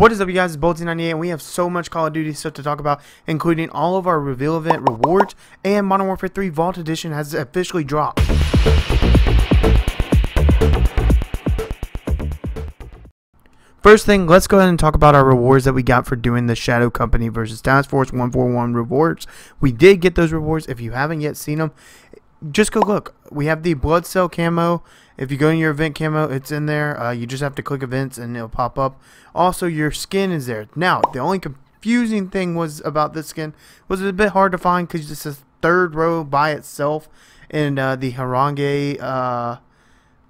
What is up, you guys? It's Bolty98, and we have so much Call of Duty stuff to talk about, including all of our reveal event rewards, and Modern Warfare 3 Vault Edition has officially dropped. First thing, let's go ahead and talk about our rewards that we got for doing the Shadow Company versus Task Force 141 rewards. We did get those rewards. If you haven't yet seen them, just go look. We have the blood cell camo. If you go in your event camo, it's in there. You just have to click events and it'll pop up. Also, your skin is there. Now, the only confusing thing was about this skin was a bit hard to find because it's a third row by itself in the Harangue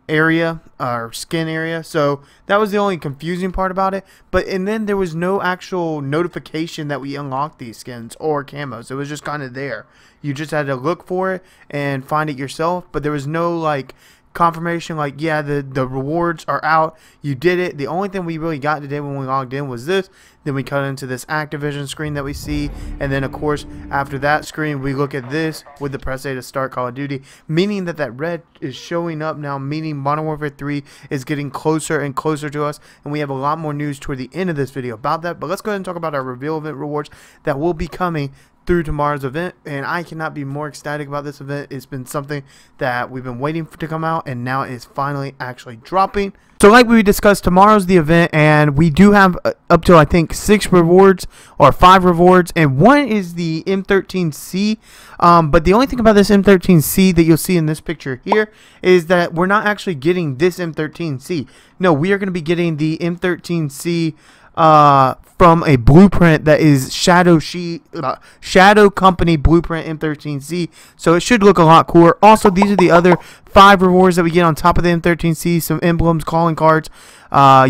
area or skin area, so that was the only confusing part about it. But and then there was no actual notification that we unlocked these skins or camos. It was just kind of there. You just had to look for it and find it yourself, but there was no like confirmation like, yeah, the rewards are out, you did it. The only thing we really got today when we logged in was this. Then we cut into this Activision screen that we see, and then of course after that screen we look at this with the press A to start Call of Duty, meaning that red is showing up now, meaning Modern Warfare 3 is getting closer and closer to us, and we have a lot more news toward the end of this video about that. But let's go ahead and talk about our reveal event rewards that will be coming through tomorrow's event, and I cannot be more ecstatic about this event. It's been something that we've been waiting for to come out, and now it's finally actually dropping. So like we discussed, tomorrow's the event, and we do have up to I think 5 rewards, and one is the M13C. But the only thing about this M13C that you'll see in this picture here is that we're not actually getting this M13C. No, we are going to be getting the M13C from a blueprint that is Shadow Company blueprint M13C, so it should look a lot cooler. Also, these are the other 5 rewards that we get on top of the M13C: some emblems, calling cards,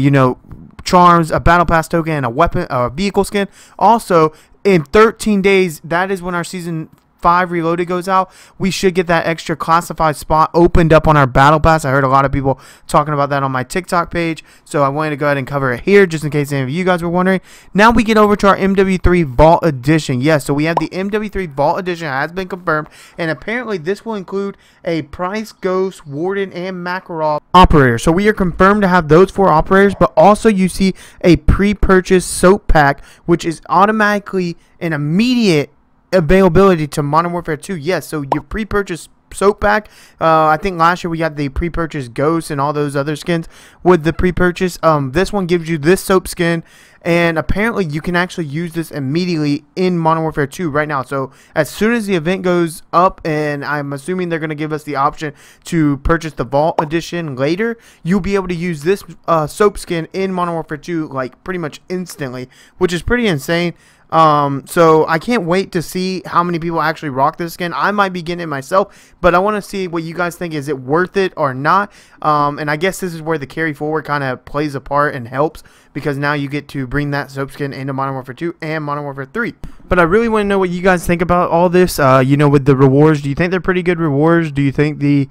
you know, charms, a battle pass token, and a weapon, a vehicle skin. Also, in 13 days, that is when our season 5 Reloaded goes out. We should get that extra classified spot opened up on our battle pass. I heard a lot of people talking about that on my TikTok page, so I wanted to go ahead and cover it here just in case any of you guys were wondering. Now we get over to our MW3 Vault Edition. Yes, so we have the MW3 Vault Edition has been confirmed, and apparently this will include a Price, Ghost, Warden, and Makarov operator. So we are confirmed to have those 4 operators, but also you see a pre-purchase soap pack, which is automatically an immediate availability to Modern Warfare 2. Yes, so your pre-purchase soap pack, I think last year we got the pre-purchase ghosts and all those other skins with the pre-purchase. This one gives you this soap skin, and apparently you can actually use this immediately in Modern Warfare 2 right now. So as soon as the event goes up, and I'm assuming they're going to give us the option to purchase the Vault Edition later, you'll be able to use this soap skin in Modern Warfare 2 like pretty much instantly, which is pretty insane. So I can't wait to see how many people actually rock this skin. I might be getting it myself, but I want to see what you guys think. Is it worth it or not? And I guess this is where the carry forward kind of plays a part and helps, because now you get to bring that soap skin into Modern Warfare 2 and Modern Warfare 3. But I really want to know what you guys think about all this, you know, with the rewards. Do you think they're pretty good rewards? Do you think the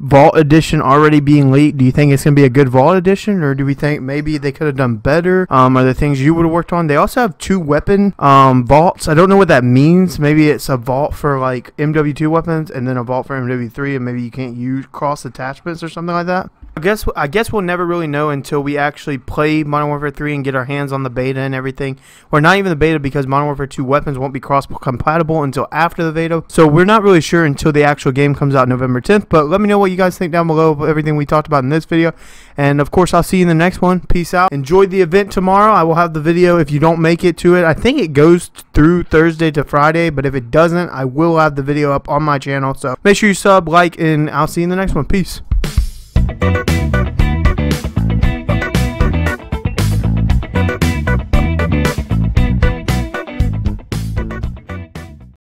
Vault Edition already being leaked, do you think it's going to be a good Vault Edition, or do we think maybe they could have done better? Are there things you would have worked on? They also have 2 weapon vaults. I don't know what that means. Maybe it's a vault for like MW2 weapons and then a vault for MW3, and maybe you can't use cross attachments or something like that. I guess we'll never really know until we actually play Modern Warfare 3 and get our hands on the beta and everything. Or not even the beta, because Modern Warfare 2 weapons won't be cross-compatible until after the beta. So we're not really sure until the actual game comes out November 10th. But let me know what you guys think down below of everything we talked about in this video. And of course, I'll see you in the next one. Peace out. Enjoy the event tomorrow. I will have the video if you don't make it to it. I think it goes through Thursday to Friday. But if it doesn't, I will have the video up on my channel. So make sure you sub, like, and I'll see you in the next one. Peace.